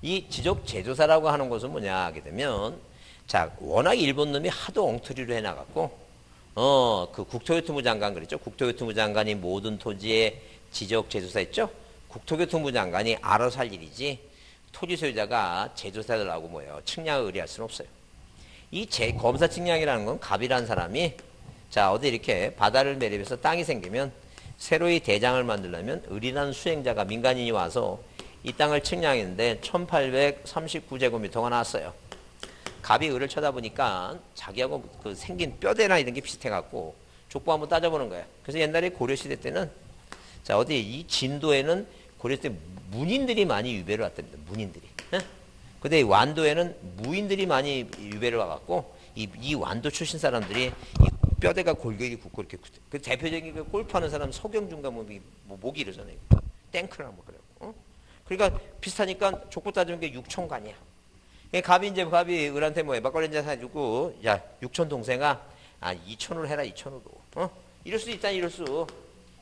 이 지적 재조사라고 하는 것은 뭐냐 하게 되면 자, 워낙 일본 놈이 하도 엉터리로 해나갔고, 어, 그 국토교통부 장관 그랬죠? 국토교통부 장관이 모든 토지에 지적 재조사 했죠? 국토교통부 장관이 알아서 할 일이지, 토지 소유자가 재조사를 하고 뭐예요? 측량을 의뢰할 수는 없어요. 이 재, 검사 측량이라는 건 갑이라는 사람이, 자, 어디 이렇게 바다를 매립해서 땅이 생기면, 새로이 대장을 만들려면 의리라는 수행자가 민간인이 와서 이 땅을 측량했는데 천팔백삼십구 제곱미터가 나왔어요. 갑이 을을 쳐다보니까 자기하고 그 생긴 뼈대나 이런 게 비슷해갖고 족보 한번 따져보는 거예요. 그래서 옛날에 고려시대 때는 자 어디 이 진도에는 고려시대 문인들이 많이 유배를 왔답니다. 문인들이. 예? 근데 이 완도에는 무인들이 많이 유배를 와갖고 이, 이 완도 출신 사람들이 이 뼈대가 골격이 굳고 이렇게 그 대표적인 그 골프하는 사람 서경준과 뭐, 뭐 목이 이러잖아요. 땡크나 뭐 그래요. 어? 그러니까 비슷하니까 족보 따지는 게 육촌간이야. 갑이 이제 갑이 을한테 뭐 막걸리 한잔 사주고 야 육촌 동생아 아 이천으로 해라 이천으로 어 이럴 수도 있다 이럴 수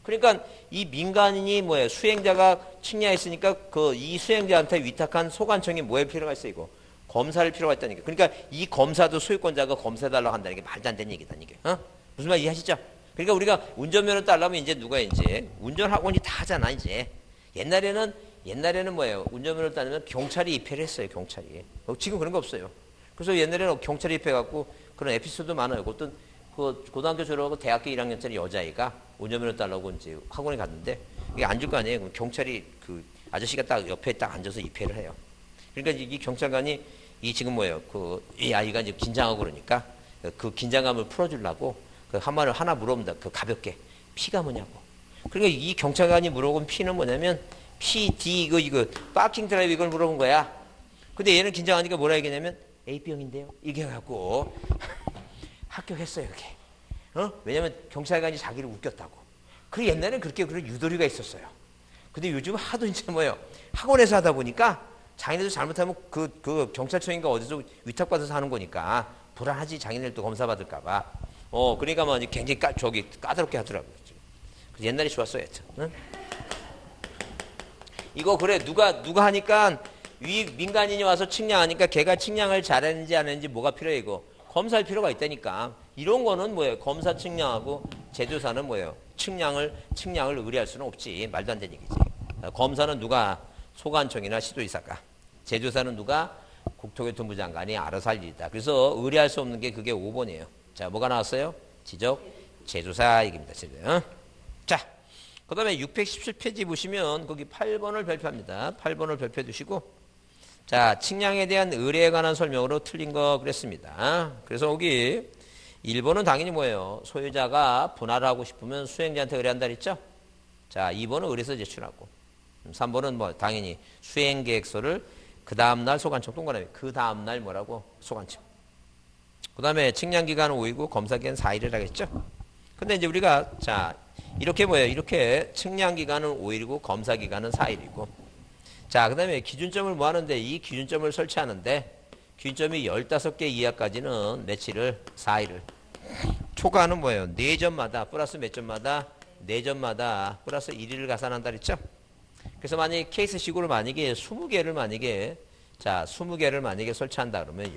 그러니까 이 민간인이 뭐예요 수행자가 측량했으니까 그 이 수행자한테 위탁한 소관청이 뭐에 필요가 있어 이거 검사를 필요가 있다니까 그러니까 이 검사도 소유권자가 검사해달라고 한다는 게 말도 안 되는 얘기다 이게 어 무슨 말 이해하시죠? 그러니까 우리가 운전면허 따려면 이제 누가 이제 운전학원이 다 하잖아 이제 옛날에는 옛날에는 뭐예요? 운전면허 따면 경찰이 입회를 했어요. 경찰이. 지금 그런 거 없어요. 그래서 옛날에는 경찰이 입회해갖고 그런 에피소드 많아요. 어떤 그 고등학교 졸업하고 대학교 일 학년짜리 여자아이가 운전면허 따려고 이제 학원에 갔는데 이게 앉을 거 아니에요. 경찰이 그 아저씨가 딱 옆에 딱 앉아서 입회를 해요. 그러니까 이 경찰관이 이 지금 뭐예요? 그 이 아이가 이제 긴장하고 그러니까 그 긴장감을 풀어주려고 그 한 말을 하나 물어본다. 그 가볍게 피가 뭐냐고. 그러니까 이 경찰관이 물어본 피는 뭐냐면. 피 디 이거 이거 파킹 드라이브 이걸 물어본 거야. 근데 얘는 긴장하니까 뭐라 얘기냐면 에이 병인데요. 이게 갖고 합격했어요 이렇게. 어? 왜냐면 경찰관이 자기를 웃겼다고. 그 옛날에는 그렇게 그런 유도리가 있었어요. 근데 요즘 하도 이제 뭐예요? 학원에서 하다 보니까 자기네도 잘못하면 그 그 경찰청인가 어디서 위탁받아서 하는 거니까 불안하지 자기네들 또 검사 받을까봐. 어 그러니까 뭐 굉장히 까 저기 까다롭게 하더라고요. 그래서 옛날에 좋았어요. 하여튼. 응? 이거 그래 누가 누가 하니까 위 민간인이 와서 측량하니까 걔가 측량을 잘했는지 안 했는지 뭐가 필요해 이거 검사할 필요가 있다니까 이런 거는 뭐예요 검사 측량하고 재조사는 뭐예요 측량을 측량을 의뢰할 수는 없지 말도 안 되는 얘기지 검사는 누가 소관청이나 시도이사가 재조사는 누가 국토교통부 장관이 알아서 할 일이다 그래서 의뢰할 수 없는 게 그게 오 번이에요 자 뭐가 나왔어요 지적 재조사 얘기입니다 지금 자. 그 다음에 육백십칠 페이지 보시면 거기 팔 번을 발표합니다. 팔 번을 발표해 주시고 자 측량에 대한 의뢰에 관한 설명으로 틀린 거 그랬습니다. 그래서 여기 일 번은 당연히 뭐예요? 소유자가 분할을 하고 싶으면 수행자한테 의뢰한다 그랬죠? 자 이 번은 의뢰서 제출하고 삼 번은 뭐 당연히 수행계획서를 그 다음날 소관청 동그라미 그 다음날 뭐라고? 소관청 그 다음에 측량기간은 오 일이고 검사기간 사 일이라고 했죠? 근데 이제 우리가 자 이렇게 뭐예요? 이렇게 측량기간은 오 일이고 검사기간은 사 일이고 자, 그 다음에 기준점을 뭐 하는데 이 기준점을 설치하는데 기준점이 십오 개 이하까지는 며칠을 사 일을 초과는 뭐예요? 네 점마다 플러스 몇 점마다? 네 점마다 플러스 일 위를 가산한다 그랬죠? 그래서 만약에 케이스 식으로 만약에 이십 개를 만약에 자 이십 개를 만약에 설치한다 그러면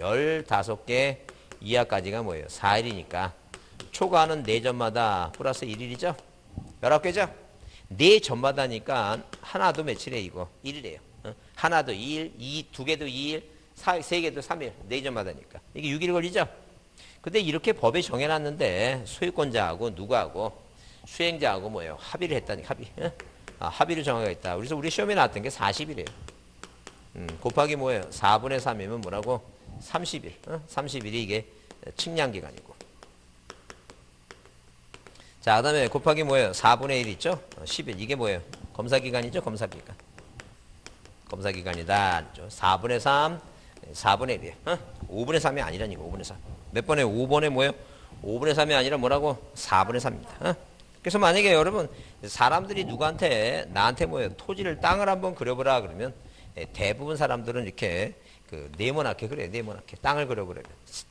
십오 개 이하까지가 뭐예요? 사 일이니까 초과하는 네 점마다 플러스 일 일이죠? 십구 개죠? 네 점마다니까 하나도 며칠에 이거 일 일이에요. 어? 하나도 이 일, 이, 두 개도 이 일, 사, 세 개도 삼 일, 네 점마다니까. 이게 육 일 걸리죠? 근데 이렇게 법에 정해놨는데 소유권자하고 누구하고 수행자하고 뭐예요? 합의를 했다니 합의. 어? 아, 합의를 정하겠다. 그래서 우리 시험에 나왔던 게 사십 일이에요. 음, 곱하기 뭐예요? 사분의 삼이면 뭐라고? 삼십 일. 어? 삼십 일이 이게 측량기간이고. 자, 그 다음에 곱하기 뭐예요? 사분의 일 있죠? 어, 십 일. 이게 뭐예요? 검사기간이죠? 검사기간. 검사기간이다. 사분의 삼, 사분의 일이에요. 어? 오분의 삼이 아니라니까, 오분의 삼. 몇 번에? 오번에 뭐예요? 오분의 삼이 아니라 뭐라고? 사분의 삼입니다. 어? 그래서 만약에 여러분, 사람들이 누구한테, 나한테 뭐예요? 토지를, 땅을 한번 그려보라 그러면 대부분 사람들은 이렇게 그 네모나게 그래요. 네모나게 땅을 그려보래요.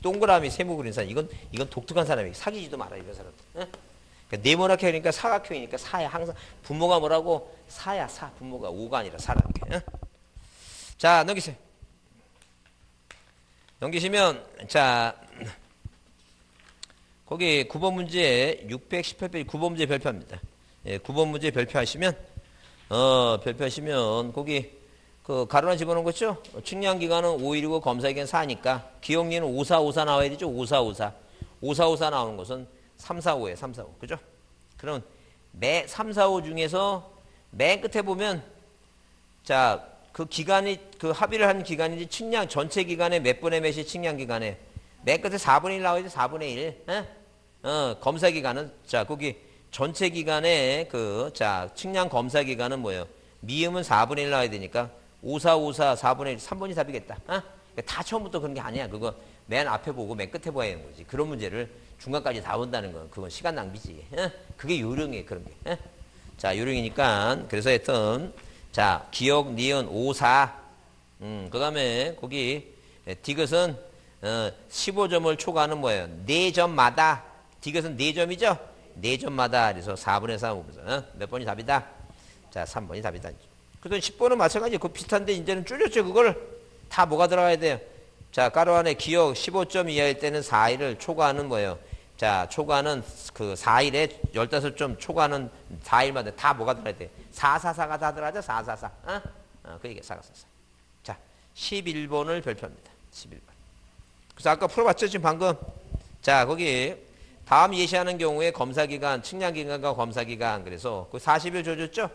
동그라미 세모 그린 사람 이건 이건 독특한 사람이에요. 사귀지도 말아요. 이런 사람들. 응? 그러니까 네모나게 그러니까 사각형이니까 사야. 항상 분모가 뭐라고? 사야. 사. 분모가 오가 아니라 사라. 응? 자 넘기세요. 넘기시면 자 거기 구 번 문제 육백십팔 페이지 구 번 문제 별표합니다. 예, 구 번 문제 별표하시면 어 별표하시면 거기 그 가로나 집어넣은 거 있죠? 측량기간은 오 일이고 검사기간 사니까 기억리는 오사오사 나와야 되죠? 오사오사. 오사오사 나오는 것은 삼사오예요. 삼사오. 그죠? 그럼 매 삼사오 중에서 맨 끝에 보면 자, 그 기간이 그 합의를 한 기간인지 측량 전체 기간에 몇 분의 몇이 측량기간에 맨 끝에 사분의 일 나와야 돼. 사분의 일. 에? 어, 검사기간은 자, 거기 전체 기간에 그 자, 측량 검사기간은 뭐예요? 미음은 사분의 일 나와야 되니까 오사오사 사분의 일 삼 번이 답이겠다. 어? 그러니까 다 처음부터 그런 게 아니야. 그거 맨 앞에 보고 맨 끝에 봐야 되는 거지. 그런 문제를 중간까지 다 본다는 건 그건 시간 낭비지. 어? 그게 요령이에요. 그런 게. 어? 자 요령이니까 그래서 하여튼 자 기억 니은 오사 음, 그 다음에 거기 디귿은 어, 십오 점을 초과하는 뭐예요? 네 점마다 디귿은 네 점이죠? 네 점마다 그래서 사분의 삼 보면서 어? 몇 번이 답이다? 자 삼 번이 답이다. 그래서 십 번은 마찬가지 그 비슷한데 이제는 줄였죠. 그걸 다 뭐가 들어가야 돼요? 자 가로 안에 기억 십오 점 이하일 때는 사 일을 초과하는 뭐예요? 자 초과하는 그 사 일에 십오 점 초과하는 사 일마다 다 뭐가 들어가야 돼요? 사사사가 다 들어가죠. 사사사. 어? 어, 그 얘기야. 사사사. 자 십일 번을 별표합니다. 십일 번. 그래서 아까 풀어봤죠. 지금 방금. 자 거기 다음 예시하는 경우에 검사기간 측량기간과 검사기간 그래서 그 사십 일 줘줬죠.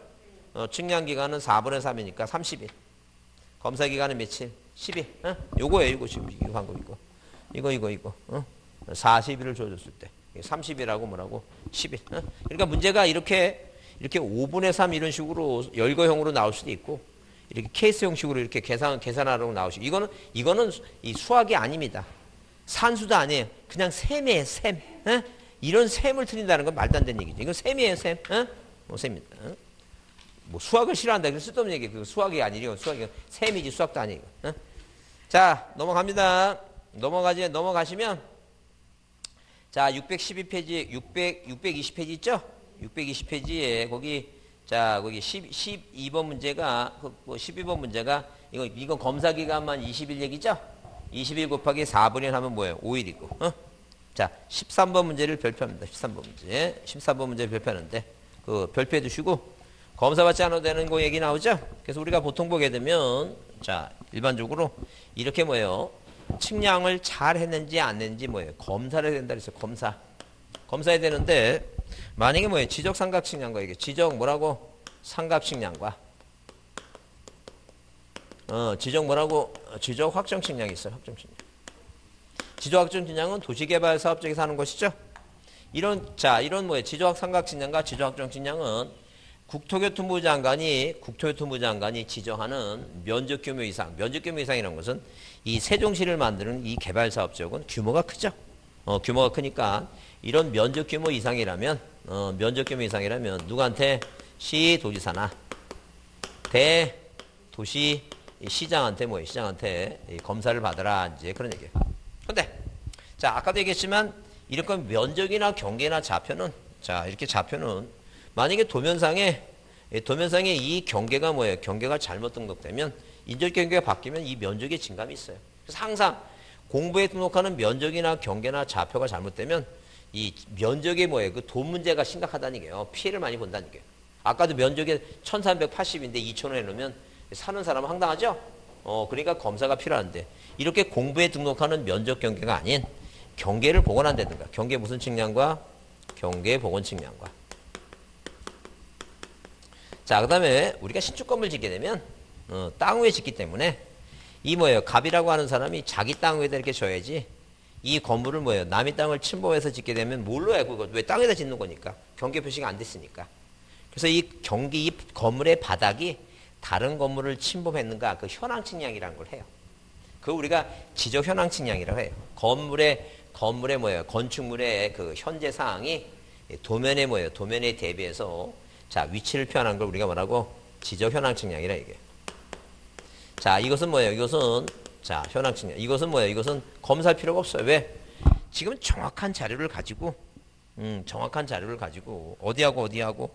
어, 측량기간은 사분의 삼이니까 삼십 일. 검사기간은 며칠? 십 일. 어? 요거예요, 요거 지금. 이거 방금 이거. 이거, 이거, 이거. 어? 사십 일을 줘줬을 때. 삼십 일하고 뭐라고? 십 일. 어? 그러니까 문제가 이렇게, 이렇게 오분의 삼 이런 식으로 열거형으로 나올 수도 있고, 이렇게 케이스 형식으로 이렇게 계산, 계산하라고 나올 수 있고, 이거는, 이거는 이 수학이 아닙니다. 산수도 아니에요. 그냥 셈이에요, 셈. 어? 이런 셈을 틀린다는 건 말도 안 되는 얘기죠. 이건 셈이에요, 셈. 어? 뭐 셈입니다. 어? 뭐 수학을 싫어한다. 그래서 쓸데없는 얘기예요. 그 수학이 아니에요. 수학이 셈이지 수학도 아니에요. 어? 자 넘어갑니다. 넘어가지 넘어가시면 자 육백십이 페이지 육백 육백이십 페이지 있죠? 육백이십 페이지에 거기 자 거기 십이 번 문제가 뭐 십이 번 문제가 이거 이건 검사 기간만 이십 일 얘기죠? 이십 일 곱하기 사분의 일 하면 뭐예요? 오 일이고. 어? 자 십삼 번 문제를 별표합니다. 십삼 번 문제. 십삼 번 문제 별표하는데 그 별표해 두시고. 검사받지 않아도 되는 거 얘기 나오죠? 그래서 우리가 보통 보게 되면 자 일반적으로 이렇게 뭐예요? 측량을 잘 했는지 안 했는지 뭐예요? 검사를 해야 된다 그랬어요. 검사. 검사해야 되는데 만약에 뭐예요? 지적 삼각 측량과 이게 지적 뭐라고? 삼각 측량과 어 지적 뭐라고? 지적 확정 측량이 있어요. 확정 측량. 지적 확정 측량은 도시개발 사업장에서 하는 것이죠. 이런 자 이런 뭐예요? 지적 삼각 측량과 지적 확정 측량은 국토교통부 장관이 국토교통부 장관이 지정하는 면적 규모 이상, 면적 규모 이상이라는 것은 이 세종시를 만드는 이 개발 사업 지역은 규모가 크죠. 어, 규모가 크니까 이런 면적 규모 이상이라면 어, 면적 규모 이상이라면 누구한테 시 도지사나 대 도시 시장한테 뭐예요? 시장한테 검사를 받으라 이제 그런 얘기예요. 근데 자 아까도 얘기했지만 이렇게 면적이나 경계나 좌표는, 자, 이렇게 좌표는 만약에 도면상에 도면상에 이 경계가 뭐예요? 경계가 잘못 등록되면 인적 경계가 바뀌면 이 면적의 증감이 있어요. 그래서 항상 공부에 등록하는 면적이나 경계나 좌표가 잘못되면 이 면적의 뭐예요? 그 돈 문제가 심각하다는 얘기예요. 피해를 많이 본다는 얘기예요. 아까도 면적이 천삼백팔십인데 이천 원 해놓으면 사는 사람은 황당하죠? 어, 그러니까 검사가 필요한데 이렇게 공부에 등록하는 면적 경계가 아닌 경계를 복원한다든가 경계 무슨 측량과 경계 복원 측량과. 자, 그 다음에 우리가 신축 건물 짓게 되면 어, 땅 위에 짓기 때문에 이 뭐예요? 갑이라고 하는 사람이 자기 땅 위에다 이렇게 져야지 이 건물을 뭐예요? 남의 땅을 침범해서 짓게 되면 뭘로 해요? 그거 왜 땅에다 짓는 거니까 경계 표시가 안 됐으니까. 그래서 이 경기 이 건물의 바닥이 다른 건물을 침범했는가 그 현황 측량이라는 걸 해요. 그 우리가 지적 현황 측량이라고 해요. 건물의 건물의 뭐예요? 건축물의 그 현재 사항이 도면에 뭐예요? 도면에 대비해서 자 위치를 표현한 걸 우리가 뭐라고 지적 현황 측량이라 이게. 자 이것은 뭐예요? 이것은 자 현황 측량. 이것은 뭐예요? 이것은 검사할 필요가 없어요. 왜? 지금 정확한 자료를 가지고 음 정확한 자료를 가지고 어디하고 어디하고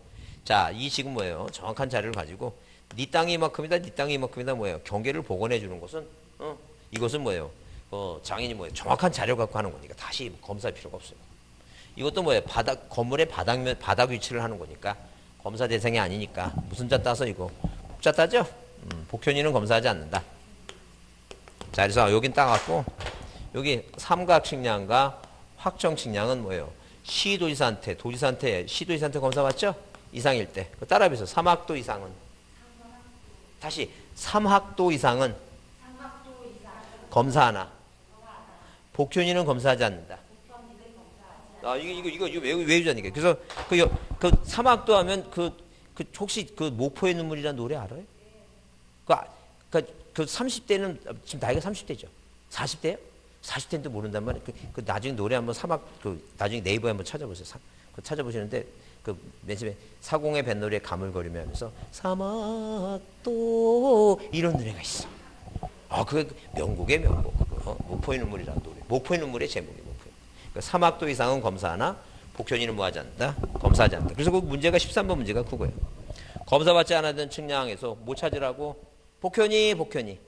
자 이 지금 뭐예요? 정확한 자료를 가지고. 네 땅이 이만큼이다, 네 땅이 이만큼이다 뭐예요? 경계를 복원해 주는 것은 어, 이것은 뭐예요? 어, 장인이 뭐예요? 정확한 자료 갖고 하는 거니까 다시 검사할 필요가 없어요. 이것도 뭐예요? 바닥 건물의 바닥면 바닥 위치를 하는 거니까 검사 대상이 아니니까 무슨 자 따서 이거 복자 따죠? 음, 복현이는 검사하지 않는다. 자, 그래서 여긴 따 갖고 여기 삼각 측량과 확정 측량은 뭐예요? 시도지사한테 도지사한테 시도지사한테 검사 받죠? 이상일 때 그 따라해서 삼 학도 이상은. 다시 삼 학도 이상은 검사하나 복현이는 검사하지 않는다. 아 이거 이거 이거, 이거 외우, 외우자니까. 그래서 그, 그 삼 학도 하면 그, 그 혹시 그 목포의 눈물이라는 노래 알아요? 그, 그, 그 삼십 대는 지금 나이가 삼십 대죠. 사십 대예요? 사십 대인데 모른단 말이에요. 그, 그 나중에 노래 한번 삼 학 그 나중에 네이버에 한번 찾아보세요. 사, 그 찾아보시는데. 그 맨 처음에 사공의 뱃놀이에 가물거리며 하면서 사막도 이런 노래가 있어. 아, 그게 명곡의 명곡. 어? 목포의 눈물이라는 노래. 목포의 눈물의 제목이 목포. 그러니까 사막도 이상은 검사하나 복현이는 뭐하지 않는다. 검사하지 않는다. 그래서 그 문제가 십삼 번 문제가 그거예요. 검사받지 않았던 측량에서 뭐 찾으라고 복현이 복현이.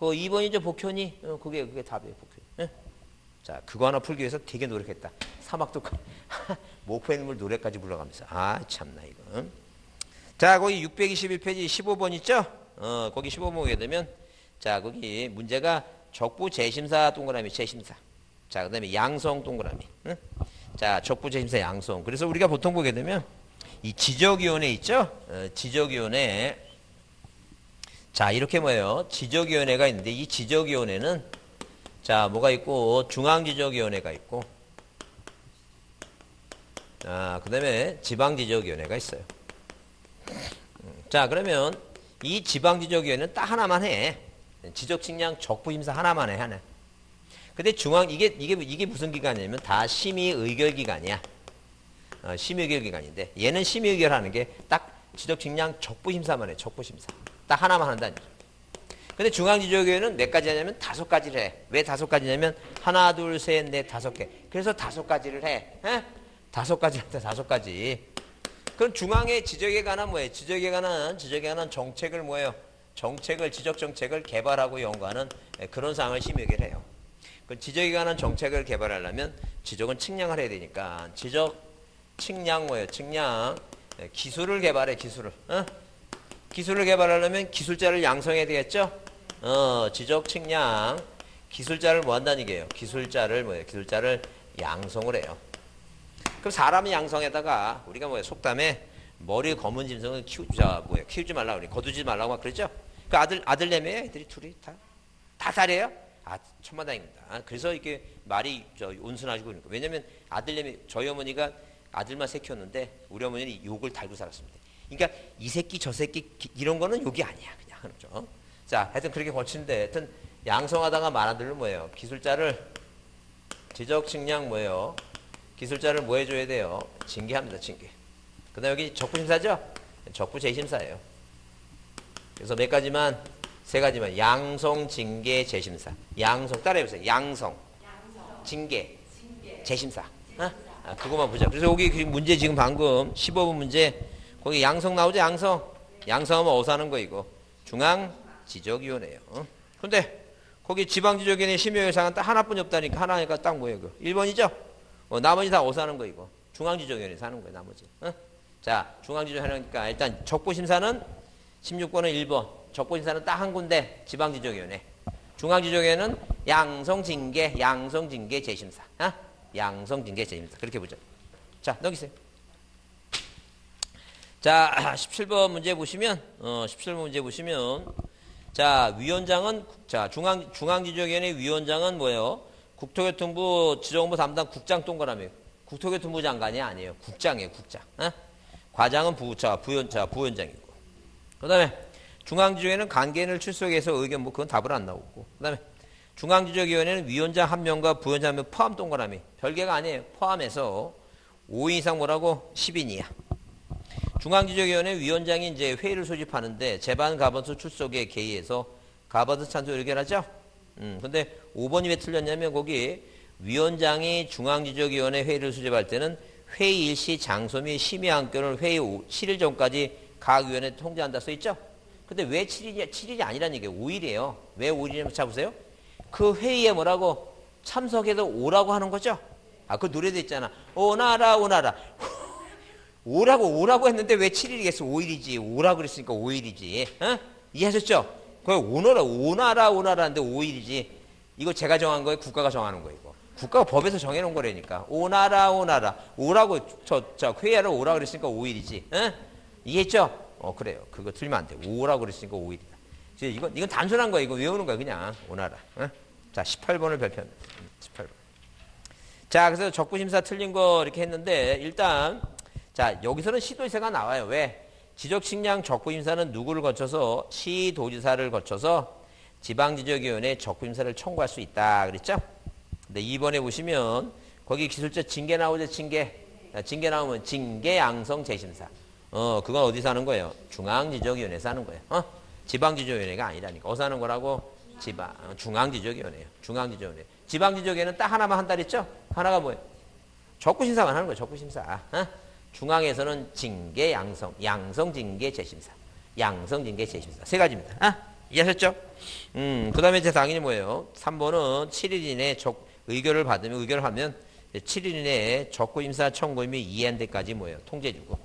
그 이 번이죠 복현이. 어, 그게 그게 답이에요 복현이. 예? 자, 그거 하나 풀기 위해서 되게 노력했다. 사막도 목포의 눈물 노래까지 불러가면서 아 참나 이거. 응? 자 거기 육백이십일 페이지 십오 번 있죠? 어 거기 십오 번 보게 되면 자 거기 문제가 적부 재심사 동그라미 재심사. 자 그다음에 양성 동그라미. 응? 자 적부 재심사 양성. 그래서 우리가 보통 보게 되면 이 지적위원회 있죠? 어, 지적위원회. 자 이렇게 뭐예요? 지적위원회가 있는데 이 지적위원회는 자, 뭐가 있고, 중앙지적위원회가 있고, 아, 그 다음에 지방지적위원회가 있어요. 자, 그러면 이 지방지적위원회는 딱 하나만 해. 지적측량 적부심사 하나만 해, 하나. 근데 중앙, 이게, 이게, 이게 무슨 기관이냐면 다 심의의결기관이야. 어, 심의의결기관인데, 얘는 심의의결하는 게 딱 지적측량 적부심사만 해, 적부심사. 딱 하나만 한다는 얘기야. 근데 중앙지적위원회는 몇 가지 하냐면 다섯 가지를 해. 왜 다섯 가지냐면 하나, 둘, 셋, 넷, 다섯 개. 그래서 다섯 가지를 해. 에? 다섯 가지 한다, 다섯 가지. 그럼 중앙의 지적에 관한 뭐예요? 지적에 관한, 지적에 관한 정책을 뭐예요? 정책을, 지적정책을 개발하고 연구하는 그런 사항을 심의를 해요. 그 지적에 관한 정책을 개발하려면 지적은 측량을 해야 되니까. 지적, 측량 뭐예요? 측량. 기술을 개발해, 기술을. 에? 기술을 개발하려면 기술자를 양성해야 되겠죠? 어, 지적 측량 기술자를 뭐 한다는 얘기예요? 기술자를 뭐예요? 기술자를 양성을 해요. 그럼 사람을 양성에다가 우리가 뭐예요? 속담에 머리 검은 짐승을 키우자 뭐예요? 키우지 말라고 그래. 거두지 말라고 막 그랬죠? 그 아들 아들 내미에 애들이 둘이 다 다 잘해요? 아 천만다입니다. 그래서 이게 말이 저 온순하시고 그러니까 왜냐면 아들 내미 저희 어머니가 아들만 세 키웠는데 우리 어머니는 욕을 달고 살았습니다. 그러니까 이 새끼 저 새끼 이런 거는 욕이 아니야 그냥 하는 거죠. 자, 하여튼 그렇게 거치는데 하여튼 양성하다가 말하들로 뭐예요? 기술자를 지적 측량 뭐예요? 기술자를 뭐 해줘야 돼요? 징계합니다, 징계. 그다음 여기 적부 심사죠? 적부 재심사예요. 그래서 몇 가지만 세 가지만 양성, 징계, 재심사. 양성 따라해보세요. 양성, 양성. 징계, 징계, 재심사. 아, 아, 그거만 보자. 그래서 여기 문제 지금 방금 십오 번 문제 거기 양성 나오죠? 양성. 양성하면 어디서 하는 거 이거? 중앙지적위원회예요. 어? 근데 거기 지방지적위원회 심의 예상은 딱 하나뿐이 없다니까 하나니까 딱 뭐예요? 그 일 번이죠? 어, 나머지 다 어디서 하는 거 이거? 중앙지적위원회에서 하는 거예요. 나머지. 어? 자, 중앙지적위원회니까 일단 적고심사는 십육 번은 일 번. 적고심사는 딱 한 군데 지방지적위원회. 중앙지적위원회는 양성징계, 양성징계 재심사. 어? 양성징계 재심사. 그렇게 보죠. 자, 넘기세요. 자, 십칠 번 문제 보시면, 어, 십칠 번 문제 보시면, 자, 위원장은, 자, 중앙, 중앙지적위원회 위원장은 뭐예요? 국토교통부 지정부 담당 국장 동그라미. 국토교통부 장관이 아니에요. 국장이에요, 국장. 어? 과장은 부차, 부연차, 부위원장이고. 그 다음에, 중앙지적위원회는 관계인을 출석해서 의견, 뭐, 그건 답을 안 나오고. 그 다음에, 중앙지적위원회는 위원장 한 명과 부위원장 한 명 포함 동그라미. 별개가 아니에요. 포함해서 오 인 이상 뭐라고? 십 인이야. 중앙지적위원회 위원장이 이제 회의를 소집하는데 재반 가반수 출석에 개의해서 가반수 찬성을 의결하죠. 음, 근데 오 번이 왜 틀렸냐면 거기 위원장이 중앙지적위원회 회의를 소집할 때는 회의 일시 장소 및 심의 안건을 회의 칠 일 전까지 각 위원회에 통지한다 써있죠. 근데 왜 칠 일이, 칠 일이 아니라는 얘기예요. 오 일이에요. 왜 오 일이냐면 잘 보세요. 그 회의에 뭐라고 참석해서 오라고 하는 거죠. 아, 그 노래도 있잖아. 오나라 오나라. 오라고 오라고 했는데 왜 칠 일이겠어? 오 일이지. 오라고 그랬으니까 오 일이지. 어? 이해하셨죠? 그거 오너라 오나라 오나라인데 오 일이지. 이거 제가 정한 거예요? 국가가 정하는 거예요? 이거. 국가가 법에서 정해놓은 거라니까. 오나라 오나라. 오라고 저, 저 회의하러 오라고 그랬으니까 오 일이지. 어? 이해했죠? 어 그래요. 그거 틀리면 안 돼. 오라고 그랬으니까 오 일이다. 이건, 이건 단순한 거야. 이거 외우는 거야. 그냥 오나라. 어? 자, 십팔 번을 발표합니다. 십팔 번. 자, 그래서 적부심사 틀린 거 이렇게 했는데 일단 자, 여기서는 시도지사가 나와요. 왜? 지적측량 적부심사는 누구를 거쳐서? 시도지사를 거쳐서 지방지적위원회 적부심사를 청구할 수 있다. 그랬죠? 근데 이 번에 보시면 거기 기술자 징계 나오죠? 징계. 징계 나오면 징계 양성 재심사. 어, 그건 어디서 하는 거예요? 중앙지적위원회에서 하는 거예요. 어? 지방지적위원회가 아니라니까. 어디서 하는 거라고? 지방, 중앙지적위원회예요. 중앙지적위원회. 지방지적위원회는 딱 하나만 한다 그랬죠? 하나가 뭐예요? 적부심사만 하는 거예요. 적부심사. 어? 중앙에서는 징계, 양성, 양성, 징계, 재심사. 양성, 징계, 재심사. 세 가지입니다. 아, 이해하셨죠? 음, 그 다음에 제 당연히 뭐예요? 삼 번은 칠 일 이내에 적, 의결을 받으면, 의결을 하면 칠 일 이내에 적고심사 청구임이 이해한 데까지 뭐예요? 통제해주고.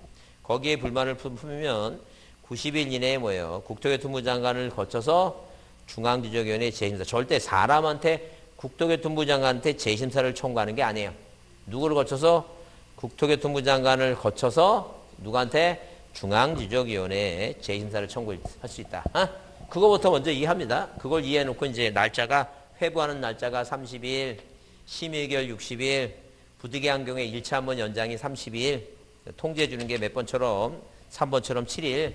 거기에 불만을 품으면 구십 일 이내에 뭐예요? 국토교통부 장관을 거쳐서 중앙지적위원회 재심사. 절대 사람한테, 국토교통부 장관한테 재심사를 청구하는 게 아니에요. 누구를 거쳐서? 국토교통부 장관을 거쳐서 누구한테? 중앙지적위원회에 재심사를 청구할 수 있다. 어? 그거부터 먼저 이해합니다. 그걸 이해해놓고 이제 날짜가, 회부하는 날짜가 삼십 일, 심의결 육십 일, 부득이한 경우에 일 차 한 번 연장이 삼십 일, 통제해주는 게 몇 번처럼, 삼 번처럼 칠 일,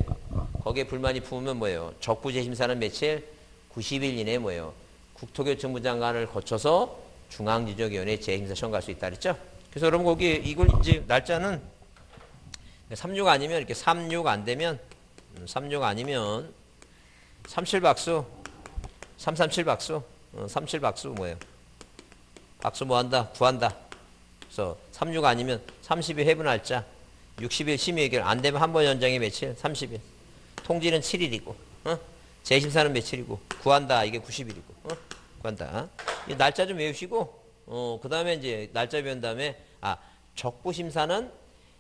거기에 불만이 품으면 뭐예요? 적부재심사는 며칠? 구십 일 이내에 뭐예요? 국토교통부 장관을 거쳐서 중앙지적위원회에 재심사 청구할 수 있다. 그랬죠? 그래서 여러분 거기 이걸 이제 날짜는 삼십육 아니면 이렇게 삼십육 안 되면 삼십육 아니면 삼십칠 박수 삼삼칠 박수 어, 삼십칠 박수 뭐예요? 박수 뭐 한다? 구한다. 그래서 삼십육 아니면 삼십 일 회부 날짜 육십 일 심의 의결 안 되면 한 번 연장이 며칠? 삼십 일. 통지는 칠 일이고 어? 재심사는 며칠이고 구한다 이게 구십 일이고 어? 구한다. 이 날짜 좀 외우시고 어, 그 다음에 이제 날짜 배운 다음에, 아, 적부심사는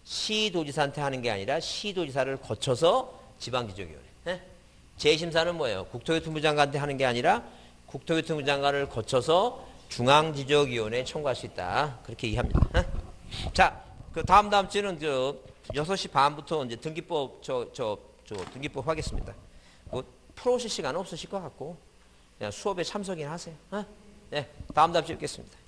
시도지사한테 하는 게 아니라 시도지사를 거쳐서 지방지적위원회. 네? 재심사는 뭐예요? 국토교통부 장관한테 하는 게 아니라 국토교통부 장관을 거쳐서 중앙지적위원회에 청구할 수 있다. 그렇게 이해합니다. 네? 자, 그 다음 다음 주는 저 여섯 시 반부터 이제 등기법, 저, 저, 저 등기법 하겠습니다. 뭐, 풀어오실 시간은 없으실 것 같고, 그냥 수업에 참석이나 하세요. 네? 네, 다음 다음 주에 뵙겠습니다.